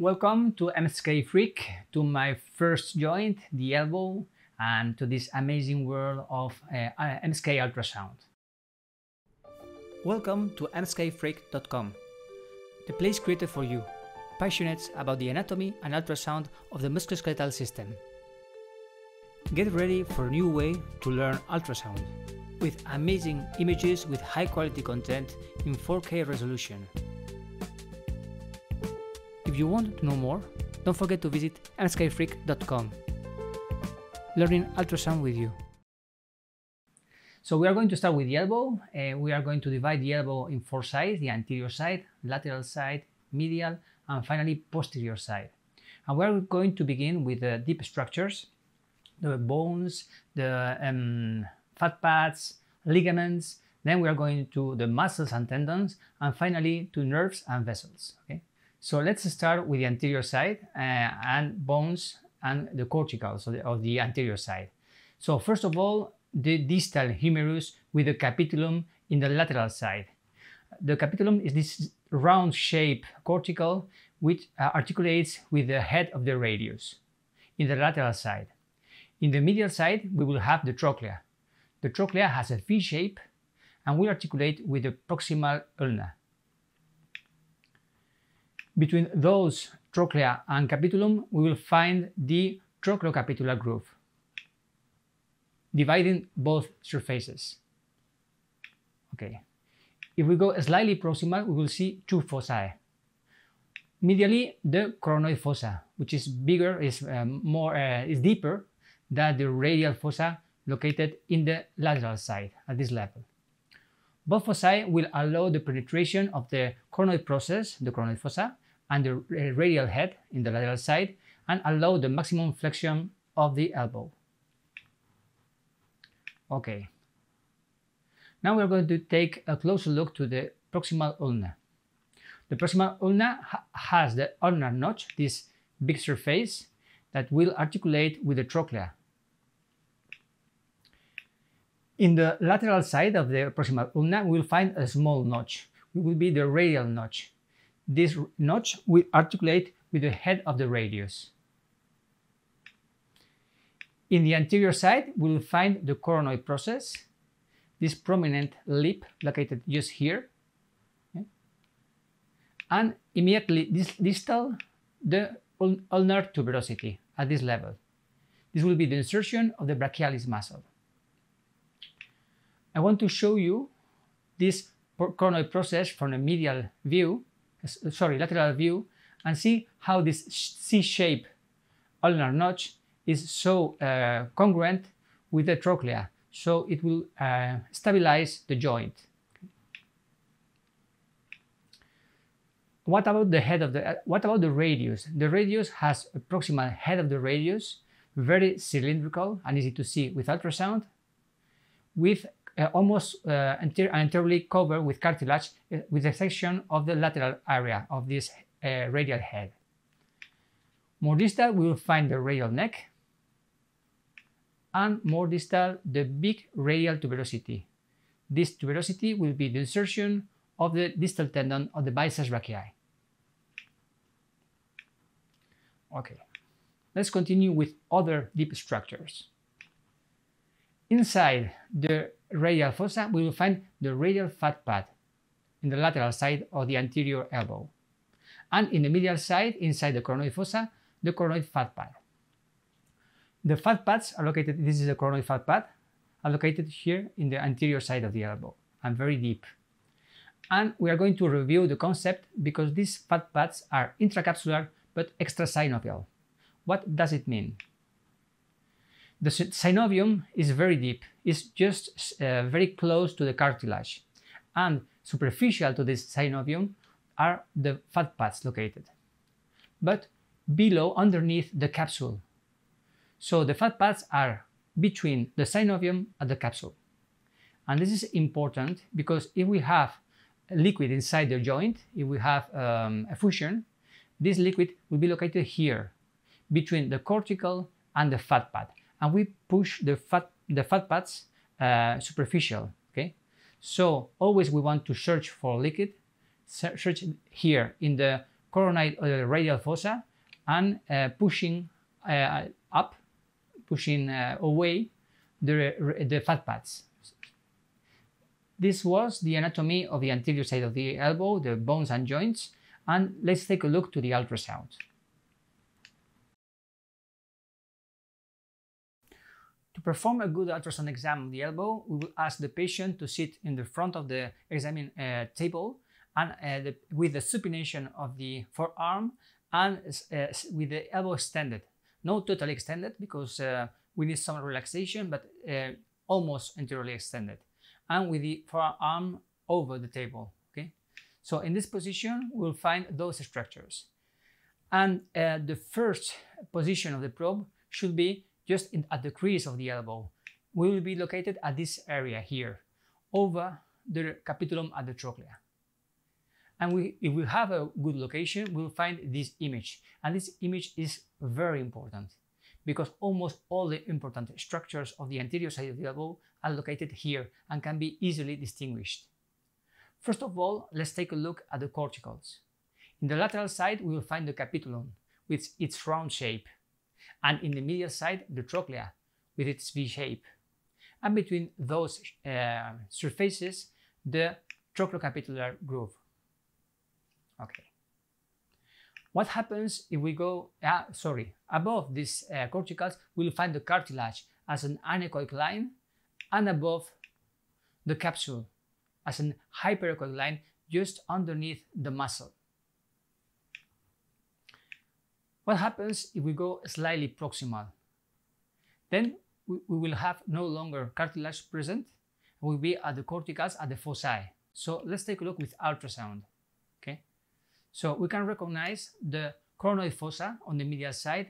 Welcome to MSK Freak, to my first joint, the elbow, and to this amazing world of MSK ultrasound. Welcome to mskfreak.com, the place created for you, passionate about the anatomy and ultrasound of the musculoskeletal system. Get ready for a new way to learn ultrasound, with amazing images with high quality content in 4K resolution. If you want to know more, don't forget to visit mskfreak.com. Learning ultrasound with you. So we are going to start with the elbow. We are going to divide the elbow in four sides: the anterior side, lateral side, medial, and finally posterior side. And we are going to begin with the deep structures, the bones, the fat pads, ligaments. Then we are going to the muscles and tendons, and finally to nerves and vessels. Okay? So let's start with the anterior side and bones and the corticals of the anterior side. So first of all, the distal humerus with the capitulum in the lateral side. The capitulum is this round shaped cortical which articulates with the head of the radius in the lateral side. In the medial side, we will have the trochlea. The trochlea has a V shape and will articulate with the proximal ulna. Between those trochlea and capitulum, we will find the trochlocapitular groove, dividing both surfaces. Okay. If we go slightly proximal, we will see two foci. Medially, the coronoid fossa, which is bigger, is deeper than the radial fossa located in the lateral side at this level. Both foci will allow the penetration of the coronoid process, the coronoid fossa, and the radial head in the lateral side, and allow the maximum flexion of the elbow. Okay. Now we're going to take a closer look to the proximal ulna. The proximal ulna has the ulnar notch, this big surface that will articulate with the trochlea. In the lateral side of the proximal ulna, we will find a small notch. It will be the radial notch. This notch will articulate with the head of the radius. In the anterior side, we will find the coronoid process, this prominent lip located just here. Okay. And immediately distal, the ulnar tuberosity at this level. This will be the insertion of the brachialis muscle. I want to show you this coronoid process from a medial view, sorry, lateral view, and see how this C-shaped ulnar notch is so congruent with the trochlea, so it will stabilize the joint. Okay. What about the head of the? What about the radius? The radius has a proximal head of the radius, very cylindrical and easy to see with ultrasound, with almost entirely covered with cartilage, with the section of the lateral area of this radial head. More distal, we will find the radial neck, and more distal, the big radial tuberosity. This tuberosity will be the insertion of the distal tendon of the biceps brachii. Okay, let's continue with other deep structures. Inside the radial fossa, we will find the radial fat pad in the lateral side of the anterior elbow. And in the medial side, inside the coronoid fossa, the coronoid fat pad. The fat pads are located, this is the coronoid fat pad, are located here in the anterior side of the elbow and very deep. And we are going to review the concept because these fat pads are intracapsular but extrasynovial. What does it mean? The synovium is very deep, it's just very close to the cartilage, and superficial to this synovium are the fat pads located, but below, underneath the capsule. So the fat pads are between the synovium and the capsule. And this is important because if we have liquid inside the joint, if we have effusion, this liquid will be located here, between the cortical and the fat pad. And we push the fat pads superficial, okay? So always we want to search for liquid, search here in the coronoid radial fossa and pushing up, pushing away the fat pads. This was the anatomy of the anterior side of the elbow, the bones and joints, and let's take a look to the ultrasound. To perform a good ultrasound exam of the elbow, we will ask the patient to sit in the front of the examining table and with the supination of the forearm and with the elbow extended. Not totally extended because we need some relaxation, but almost entirely extended, and with the forearm over the table. Okay, so in this position we'll find those structures, and the first position of the probe should be just at the crease of the elbow. We will be located at this area here, over the capitulum at the trochlea. And if we have a good location, we'll find this image. And this image is very important because almost all the important structures of the anterior side of the elbow are located here and can be easily distinguished. First of all, let's take a look at the corticals. In the lateral side, we will find the capitulum with its round shape, and in the medial side, the trochlea with its V shape. And between those surfaces, the trochlocapitular groove. Okay. What happens if we go, above these corticals, we'll find the cartilage as an anechoic line, and above the capsule as an hyperechoic line just underneath the muscle. What happens if we go slightly proximal? Then we will have no longer cartilage present. We'll be at the corticals at the foci. So let's take a look with ultrasound. Okay, so we can recognize the coronoid fossa on the medial side,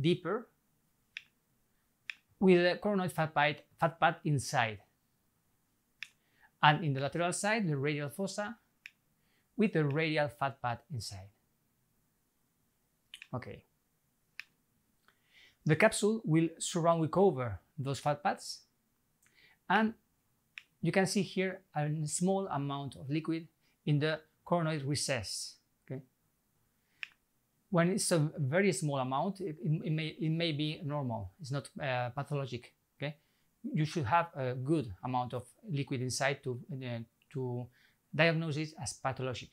deeper, with the coronoid fat pad inside. And in the lateral side, the radial fossa with the radial fat pad inside. Okay. The capsule will surround, will cover those fat pads, and you can see here a small amount of liquid in the coronoid recess. Okay. When it's a very small amount, it may be normal. It's not pathologic. Okay. You should have a good amount of liquid inside to diagnose it as pathologic.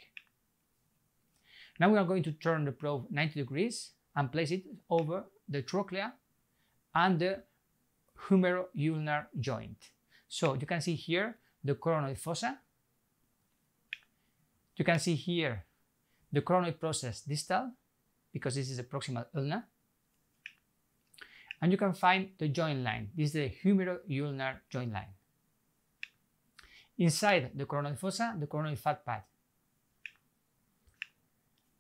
Now we are going to turn the probe 90 degrees and place it over the trochlea and the humero-ulnar joint. So you can see here the coronoid fossa. You can see here the coronoid process distal, because this is a proximal ulna. And you can find the joint line. This is the humero-ulnar joint line. Inside the coronoid fossa, the coronoid fat pad.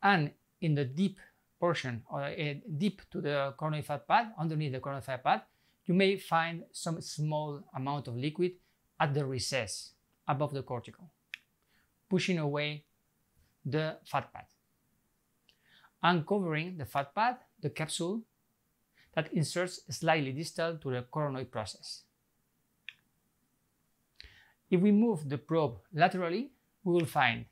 And in the deep portion, or deep to the coronoid fat pad, underneath the coronoid fat pad, you may find some small amount of liquid at the recess, above the cortical, pushing away the fat pad. Uncovering the fat pad, the capsule that inserts slightly distal to the coronoid process. If we move the probe laterally, we will find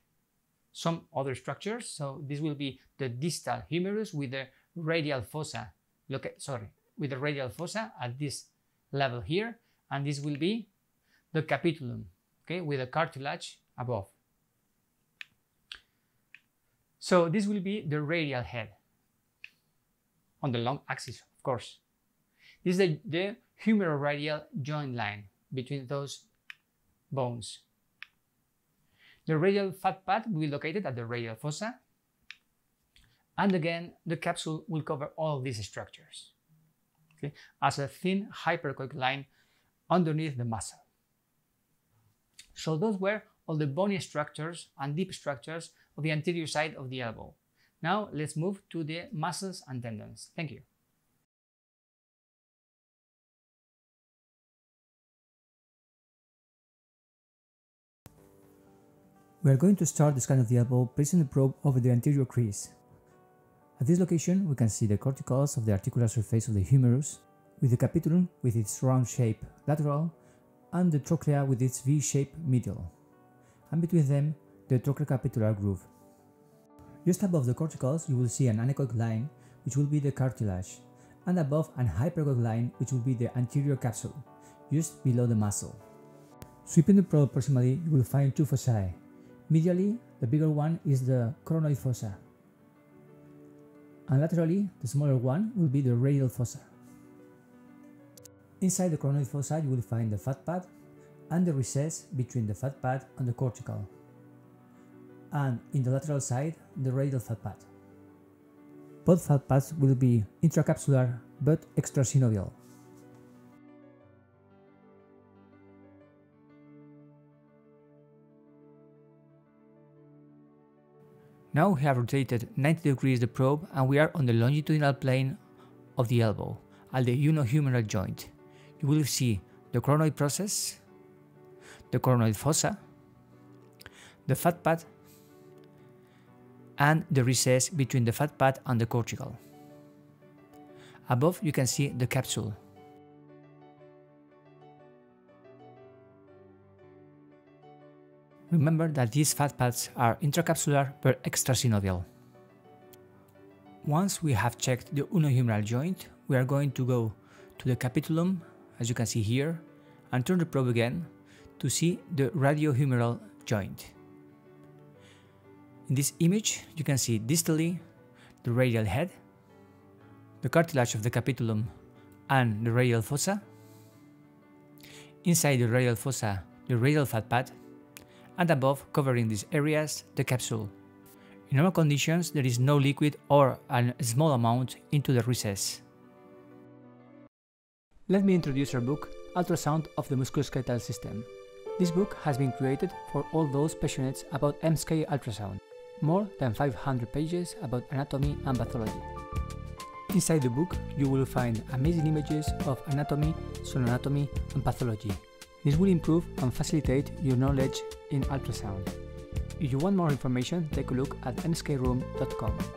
some other structures. So this will be the distal humerus with the radial fossa. With the radial fossa at this level here, and this will be the capitulum, okay, with the cartilage above. So this will be the radial head on the long axis, of course. This is the humeroradial joint line between those bones. The radial fat pad will be located at the radial fossa, and again the capsule will cover all these structures, okay, as a thin hyperechoic line underneath the muscle. So those were all the bony structures and deep structures of the anterior side of the elbow. Now let's move to the muscles and tendons. Thank you. We are going to start the scan of the elbow, placing the probe over the anterior crease. At this location, we can see the corticals of the articular surface of the humerus, with the capitulum with its round shape lateral, and the trochlea with its V shape medial, and between them, the trochlocapitular groove. Just above the corticals you will see an anechoic line, which will be the cartilage, and above an hyperechoic line, which will be the anterior capsule, just below the muscle. Sweeping the probe proximally, you will find two fossae. Medially, the bigger one is the coronoid fossa, and laterally, the smaller one will be the radial fossa. Inside the coronoid fossa, you will find the fat pad and the recess between the fat pad and the cortical, and in the lateral side, the radial fat pad. Both fat pads will be intracapsular but extrasynovial. Now we have rotated 90 degrees the probe and we are on the longitudinal plane of the elbow, at the unohumeral joint. You will see the coronoid process, the coronoid fossa, the fat pad, and the recess between the fat pad and the cortical. Above you can see the capsule. Remember that these fat pads are intracapsular but extrasynovial. Once we have checked the unohumeral joint, we are going to go to the capitulum, as you can see here, and turn the probe again to see the radiohumeral joint. In this image, you can see distally the radial head, the cartilage of the capitulum, and the radial fossa. Inside the radial fossa, the radial fat pad, and above, covering these areas, the capsule. In normal conditions, there is no liquid or a small amount into the recess. Let me introduce our book, Ultrasound of the Musculoskeletal System. This book has been created for all those passionate about MSK ultrasound. More than 500 pages about anatomy and pathology. Inside the book, you will find amazing images of anatomy, sonanatomy, and pathology. This will improve and facilitate your knowledge in ultrasound. If you want more information, take a look at mskroom.com.